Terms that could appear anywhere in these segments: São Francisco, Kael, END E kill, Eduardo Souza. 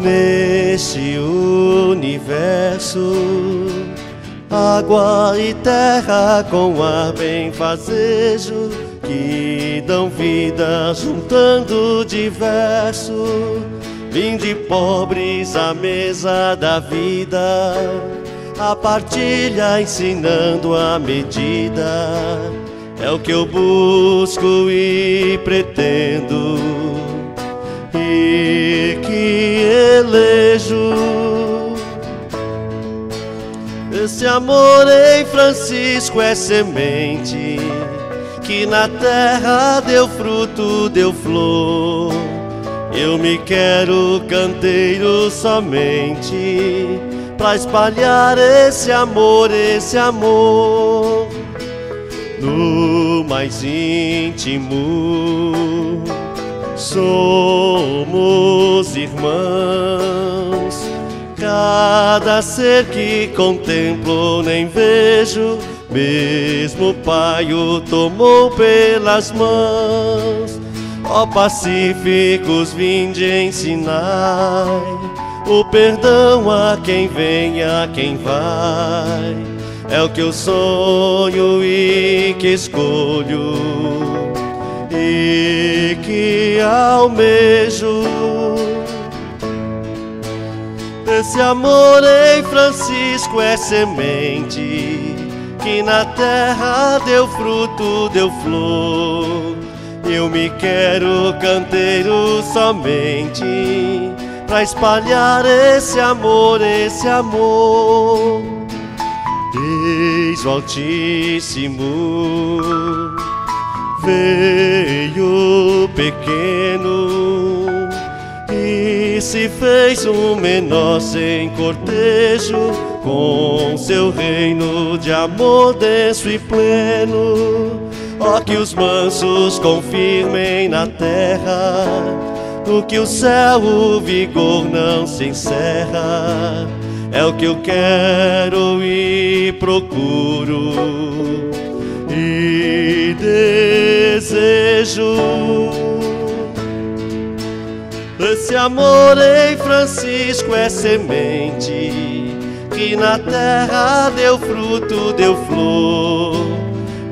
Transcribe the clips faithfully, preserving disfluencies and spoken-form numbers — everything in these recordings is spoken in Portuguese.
nesse universo, água e terra com ar benfazejo, que dão vida juntando diverso. Vinde pobres à mesa da vida, a partilha ensinando a medida. É o que eu busco e pretendo, e que elejo. Esse amor em Francisco é semente, que na terra deu fruto, deu flor. Eu me quero canteiro somente, pra espalhar esse amor, esse amor no mais íntimo. Somos irmãos, cada ser que contemplo nem vejo, mesmo o Pai o tomou pelas mãos. Ó pacíficos, vinde ensinar o perdão a quem vem, a quem vai. É o que eu sonho e que escolho e que almejo. Esse amor em Francisco é semente, que na terra deu fruto, deu flor. Eu me quero canteiro somente, pra espalhar esse amor, esse amor. Eis o Altíssimo, veio pequeno e se fez o menor sem cortejo, com seu reino de amor denso e pleno. Ó que os mansos confirmem na terra, no que o céu o vigor não se encerra. É o que eu quero e procuro e desejo. Esse amor em Francisco é semente, que na terra deu fruto, deu flor.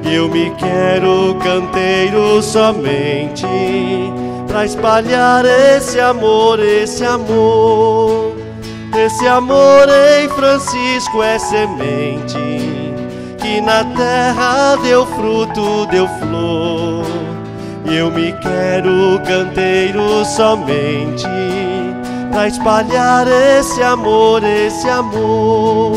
Eu me quero canteiro somente, pra espalhar esse amor, esse amor. Esse amor em Francisco é semente, que na terra deu fruto, deu flor. Eu me quero canteiro somente, pra espalhar esse amor, esse amor.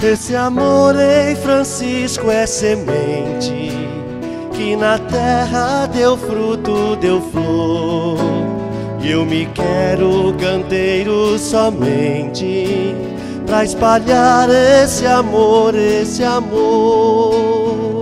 Esse amor em Francisco é semente, que na terra deu fruto, deu flor. E eu me quero canteiro somente, pra espalhar esse amor, esse amor.